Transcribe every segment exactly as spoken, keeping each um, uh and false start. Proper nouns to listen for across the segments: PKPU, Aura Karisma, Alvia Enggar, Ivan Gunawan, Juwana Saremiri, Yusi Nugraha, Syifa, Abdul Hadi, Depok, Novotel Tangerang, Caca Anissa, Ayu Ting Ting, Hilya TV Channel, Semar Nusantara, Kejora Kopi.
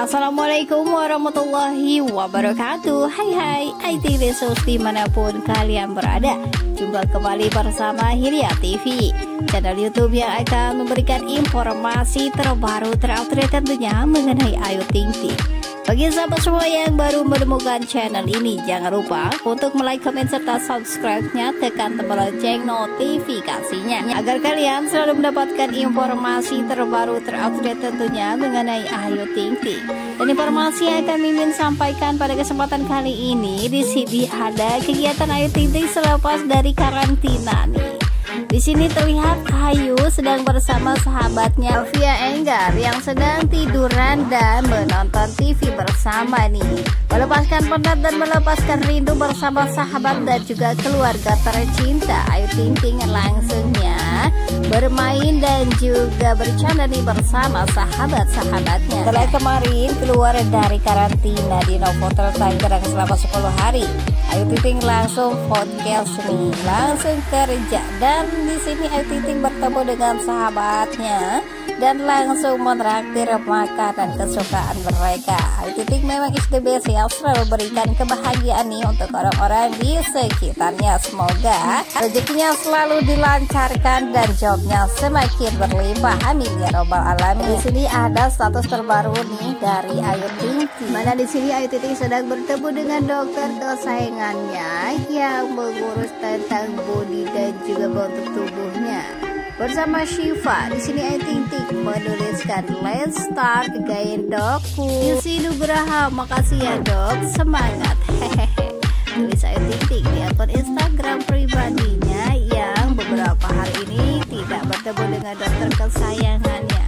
Assalamualaikum warahmatullahi wabarakatuh. Hai hai I T Besos dimanapun kalian berada. Jumpa kembali bersama Hilya T V, channel YouTube yang akan memberikan informasi terbaru terupdate tentunya mengenai Ayu Ting Ting. Bagi sahabat semua yang baru menemukan channel ini, jangan lupa untuk like, comment, serta subscribe-nya, tekan tombol lonceng notifikasinya agar kalian selalu mendapatkan informasi terbaru terupdate tentunya mengenai Ayu Ting Ting. Dan informasi yang kami ingin sampaikan pada kesempatan kali ini, di sini ada kegiatan Ayu Ting Ting selepas dari karantina nih. Di sini terlihat Ayu sedang bersama sahabatnya Alvia Enggar yang sedang tiduran dan menonton T V bersama nih. Melepaskan penat dan melepaskan rindu bersama sahabat dan juga keluarga tercinta, Ayu Ting Ting langsungnya bermain dan juga bercanda nih bersama sahabat-sahabatnya. Setelah kemarin keluar dari karantina di Novotel Tangerang selama sepuluh hari, Ayu Ting Ting langsung podcast nih, langsung kerja. Dan di sini Ayu Ting Ting bertemu dengan sahabatnya dan langsung menraktir makanan kesukaan mereka. Ayu Ting Ting memang is the best ya, selalu berikan kebahagiaan nih untuk orang-orang di sekitarnya. Semoga rezekinya selalu dilancarkan dan jobnya semakin berlimpah. Amin ya robbal alamin. Di sini ada status terbaru nih dari Ayu Ting Ting, mana di sini Ayu Ting Ting sedang bertemu dengan dokter dosen yang mengurus tentang bodi dan juga bentuk tubuhnya bersama Syifa. Di sini Ayu Ting Ting menuliskan "Let's start again, Dok." Yusi Nugraha, makasih ya Dok, semangat. Hehehe. Tulis Ayu Ting Ting di akun Instagram pribadinya yang beberapa hari ini tidak bertemu dengan dokter kesayangannya.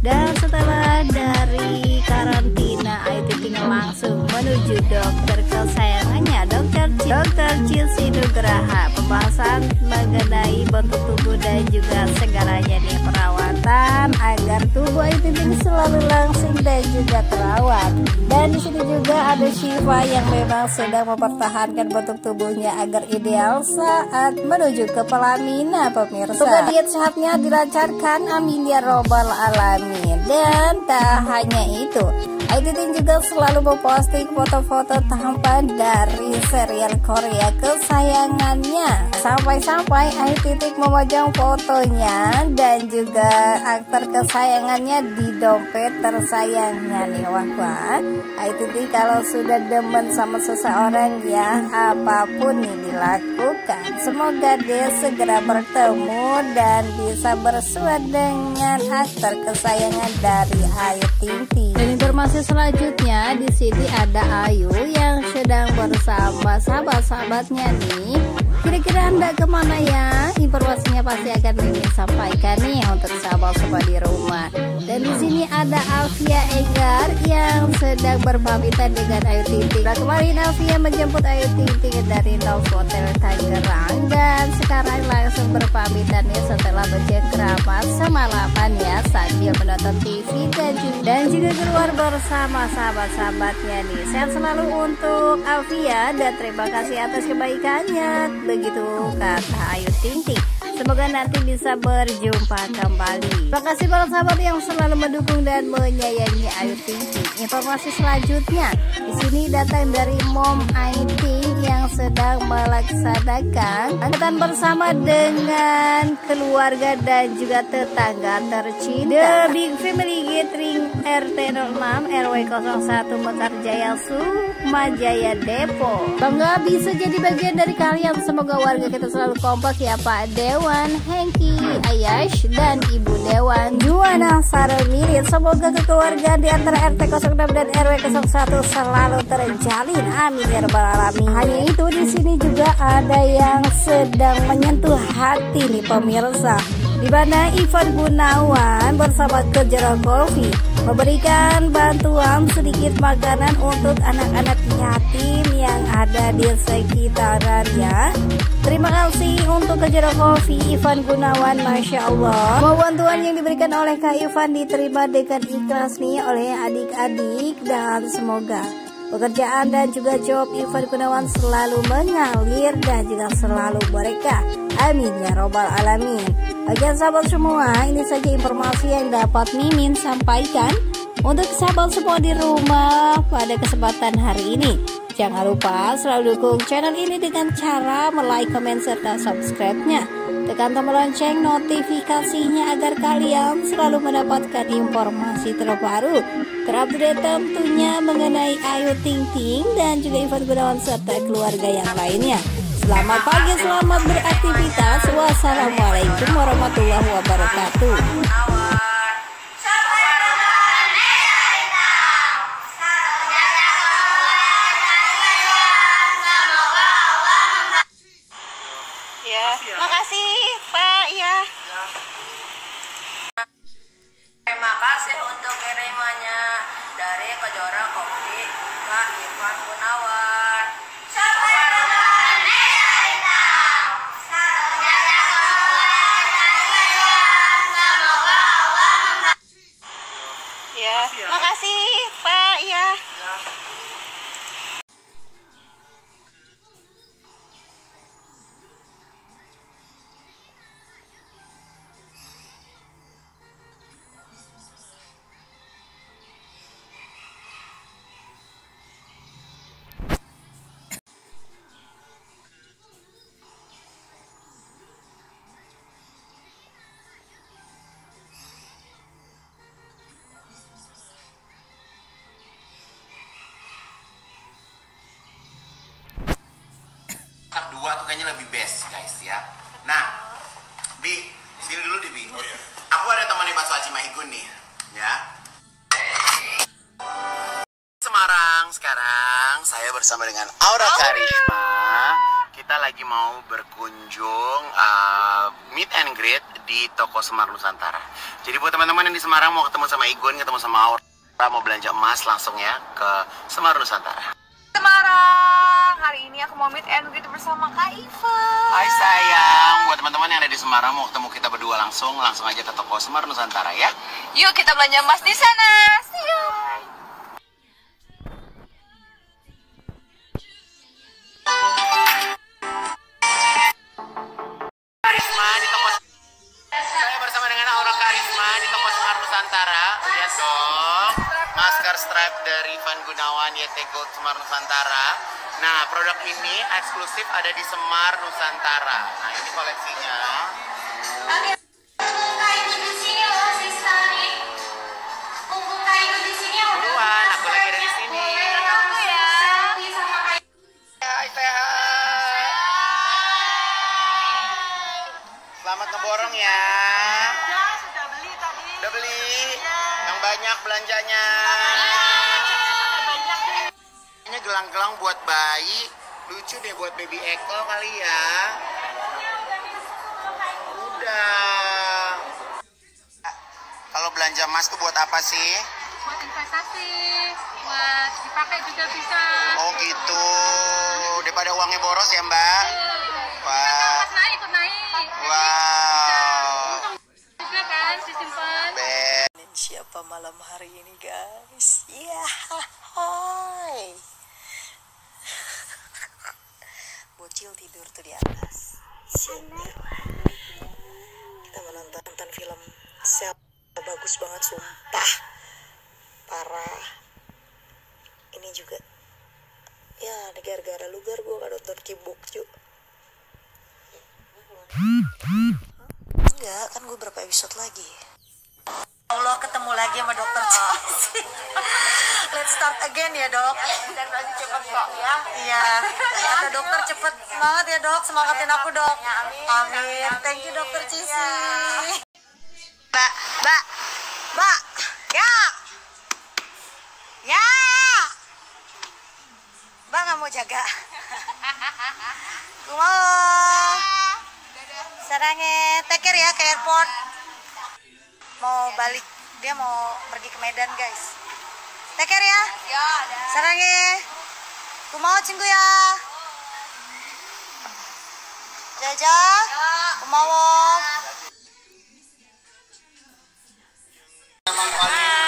Dan setelah dari karantina, Ayu Ting Ting langsung menuju dokter kesayangannya, dokter dokter Yusi Nugraha. Pembahasan mengenai bentuk tubuh dan juga segalanya nih, perawatan agar tubuh Ayu Ting Ting selalu langsing dan juga terawat. Dan di sini juga ada Syifa yang memang sedang mempertahankan bentuk tubuhnya agar ideal saat menuju ke pelaminan pemirsa. Semoga diet sehatnya dilancarkan, amin ya robbal alamin. Dan tak hanya itu, Ayu Ting Ting juga selalu memposting foto-foto tampan dari serial Korea kesayangannya. Sampai-sampai Ayu Ting Ting memajang fotonya dan juga aktor kesayangannya di dompet tersayangnya nih. Wah wah, Ayu Ting Ting kalau sudah demen sama seseorang ya apapun nih dilakukan. Semoga dia segera bertemu dan bisa bersua dengan aktor kesayangan dari Ayu Ting Ting. Dan informasi selanjutnya, di sini ada Ayu yang sedang bersama sahabat-sahabatnya nih. Kira-kira Anda kemana ya? Informasinya pasti akan kami sampaikan nih untuk sahabat-sahabat di rumah. Dan di sini ada Alvia Enggar yang sedang berpamitan dengan Ayu Ting Ting. Nah, kemarin Alvia menjemput Ayu Ting Ting dari Novotel Tangerang dan sekarang langsung berpamitan nih setelah bercengkrama semalaman ya sambil menonton T V dan juga, dan juga keluar bersama sama sahabat-sahabatnya nih. Sehat selalu untuk Alvia dan terima kasih atas kebaikannya, begitu kata Ayu Ting Ting. Semoga nanti bisa berjumpa kembali. Terima kasih para sahabat yang selalu mendukung dan menyayangi Ayu Ting Ting. Informasi selanjutnya di sini datang dari Mom Ayu Ting yang sedang melaksanakan angkatan bersama dengan keluarga dan juga tetangga tercinta. The Big Family Gathering R T nol enam R W nol satu Mekar Jaya Sukmajaya Depok. Bangga bisa jadi bagian dari kalian. Semoga warga kita selalu kompak ya Pak Dewan, Hengki, Ayash, dan Ibu Dewan Juwana Saremiri. Semoga kekeluargaan di antara R T nol enam dan R W nol satu selalu terjalin. Amin ya rabbal alamin. Hanya itu, di sini juga ada yang sedang menyentuh hati nih pemirsa, di mana Ivan Gunawan bersama Kejora Kopi memberikan bantuan sedikit makanan untuk anak-anak yatim yang ada di sekitarnya. Terima kasih untuk Kejora Kopi, Ivan Gunawan, Masya Allah. Bantuan yang diberikan oleh Kak Ivan diterima dengan ikhlas nih oleh adik-adik, dan semoga pekerjaan dan juga job Ivan Gunawan selalu mengalir dan juga selalu berkah. Amin ya robbal alamin. Bagian sahabat semua, ini saja informasi yang dapat Mimin sampaikan. Untuk sahabat semua di rumah pada kesempatan hari ini, jangan lupa selalu dukung channel ini dengan cara like, komen, serta subscribe-nya. Tekan tombol lonceng notifikasinya agar kalian selalu mendapatkan informasi terbaru, terupdate tentunya mengenai Ayu Ting Ting dan juga Ivan Gunawan serta keluarga yang lainnya. Selamat pagi, selamat beraktivitas. Wassalamualaikum warahmatullahi wabarakatuh. Dari Kejora Kopi, Pak Ivan Gunawan. Ya, makasih Pak ya. Ya. Dua tuh kayaknya lebih best guys ya. Nah, Bi, sini dulu di Bi. Oh iya. Aku ada temannya Pak Soaci Mahigun nih, ya. Semarang sekarang saya bersama dengan Aura Karisma. Kita lagi mau berkunjung uh, meet and greet di toko Semar Nusantara. Jadi buat teman-teman yang di Semarang mau ketemu sama Igun, ketemu sama Aura, mau belanja emas langsung ya ke Semar Nusantara. Hari ini aku mau meet and greet bersama Kak Ivan. Hai sayang, buat teman-teman yang ada di Semarang mau ketemu kita berdua langsung, langsung aja ke toko Semar Nusantara ya. Yuk kita belanja emas di sana. See you. Karisma di toko. Saya bersama dengan Aura Karisma di toko Semar Nusantara. Lihat dong, masker stripe dari Ivan Gunawan Y T Gold Semar Nusantara. Nah, produk ini eksklusif ada di Semar Nusantara. Nah, ini koleksinya. Oke. Kayu di sini loh, Sisani. Kumpul kayu di sini udah. Buruan, aku lagi ada di sini. Aku ya. Selfie sama kayu. Hai, sehat. Selamat ngeborong ya. Ya, sudah beli tadi. Sudah beli. Ya. Yang banyak belanjanya. Gelang-gelang buat bayi lucu deh, buat baby Eko kali ya. Udah, kalau belanja emas tuh buat apa sih? Buat investasi, buat dipakai juga bisa. Oh gitu, daripada uangnya boros ya Mbak. Wah, naik naik. Wow. Juga kan disimpan. Siapa malam hari ini guys? Ya, hoi. Bocil tidur tuh di atas. Kita menonton nonton film Sel, bagus banget sumpah. Parah. Ini juga. Ya, gara-gara lugar gue gak nonton Kibuk juga. Enggak, kan gue berapa episode lagi. Allah, ketemu lagi sama dokter Cici. Let's start again ya dok. Dan masih cepet kok ya. Iya. Kata dokter cepet banget ya dok. Semangatin aku dok. Amin. Thank you dokter Cici. Mbak, mbak, mbak. Ya, ya. Mbak nggak mau jaga. Kumo. Sarangnya take care ya ke airport. Mau balik, dia mau pergi ke Medan guys. Take care ya. Ya, sarangi. Ku mau cinggu ya. Jaja. Ku mau. Bye.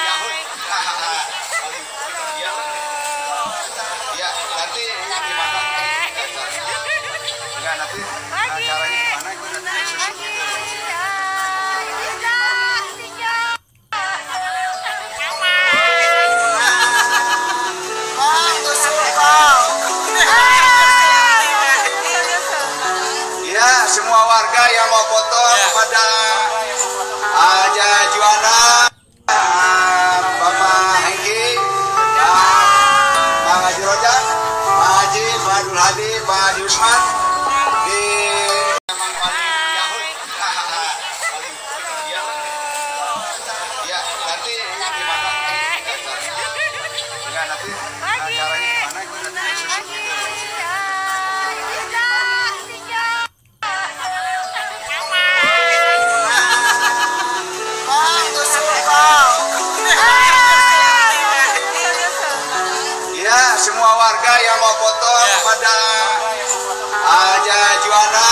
ada aja Juana, Mama Hengki, Bang Haji Roja, Pak Haji, Pak Abdul Hadi, Pak Haji Usman di zaman paling jauh. Ya nanti di mana? Enggak nanti acaranya di mana? Semua warga yang mau foto kepada Aja Juana.